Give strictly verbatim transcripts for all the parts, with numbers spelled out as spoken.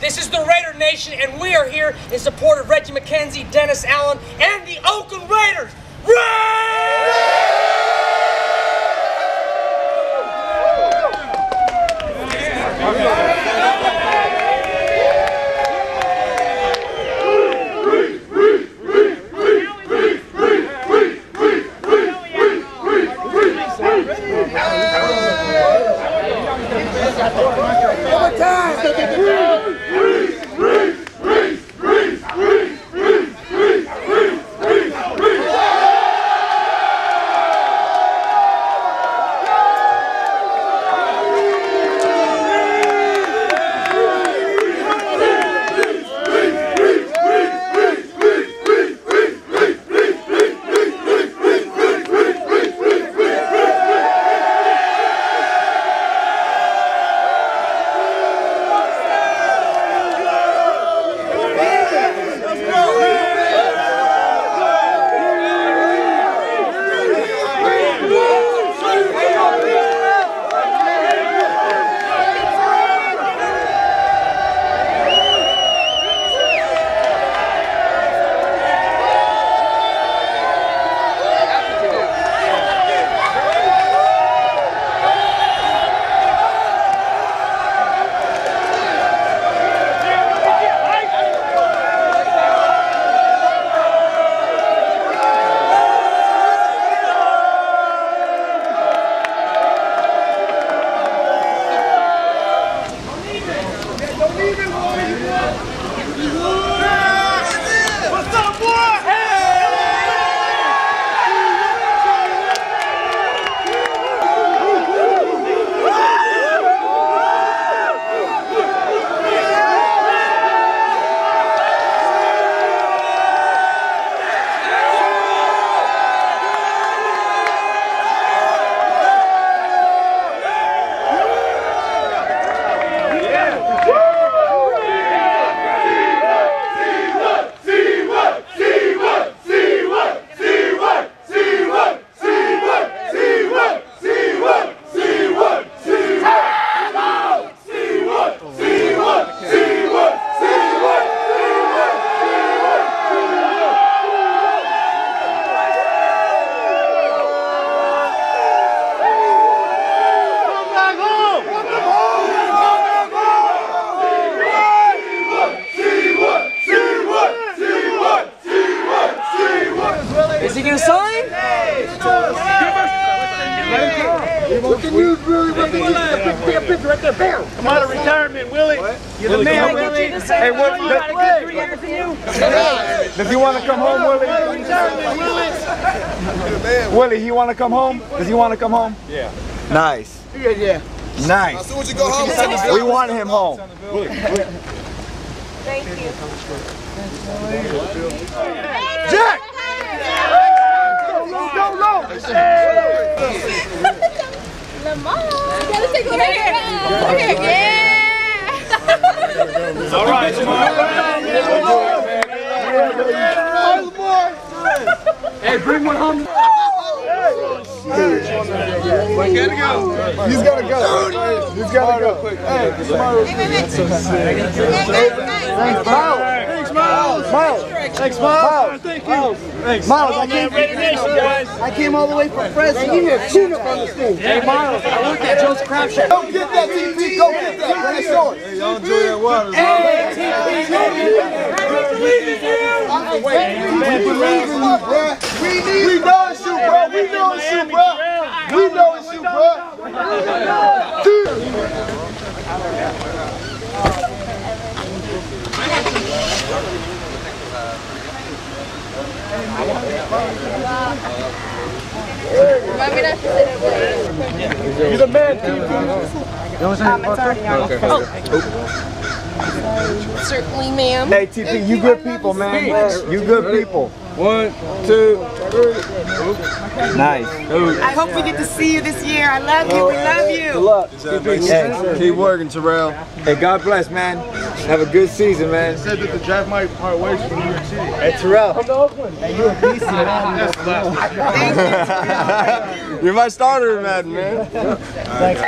This is the Raider Nation, and we are here in support of Reggie McKenzie, Dennis Allen, and the Oakland Raiders. Is he gonna sign? Hey, hey, hey, hey. Look at you, Willie. Look at you. Big picture right there. Bam. Come out of retirement, Willie. You're the man, Willie. Hey, what? Gotta get three years in you. Does he want to come home, Willie? Willie. Willie, he want to come home? Does he want to come home? Yeah. Nice. Yeah, yeah. Nice. As soon as you go home, we want him home. Thank you. Jack. Lamar! Let's take a look at it. Yeah! All right, Lamar! Hey, bring one home! He's gotta go! He's gotta go! He's gotta go! Hey, Lamar! Miles! Miles! Thanks, Miles! Thank you! Thanks, Miles! I came, I came all the way from Fresno. You need a tune-up on this thing. Hey, Miles! I looked at Joe's crap shop. Go get that T P! Go get that! Hey, y'all enjoy that water. Hey, T P! We believe in you! We believe in you, bro! We know it's you, bro! We know it's you, bro! We know it's you, bro! Dude! You're the man, T P. Um, it's already on. Oh. Certainly, ma'am. Hey, T P, you good people, man. You good people. One, two, three. Nice. I hope we get to see you this year. I love you. We love you. Good luck. T P, hey, keep working, Terrell. Hey, God bless, man. Have a good season, man. He said that the draft might part ways from New York City. Hey, Terrell. Come to Oakland. Hey, you're a beast, man. You're my starter in Madden, man. Thanks.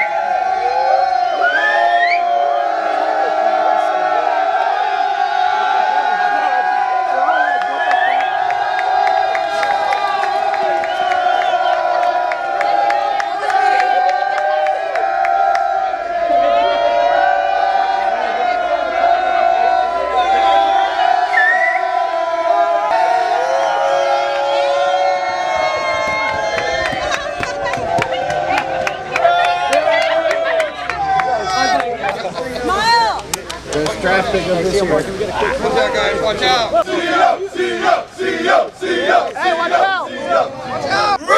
draft pick of this year. Watch out, guys. Watch out. C E O, C E O, C E O, C E O. Hey, watch out. Watch out.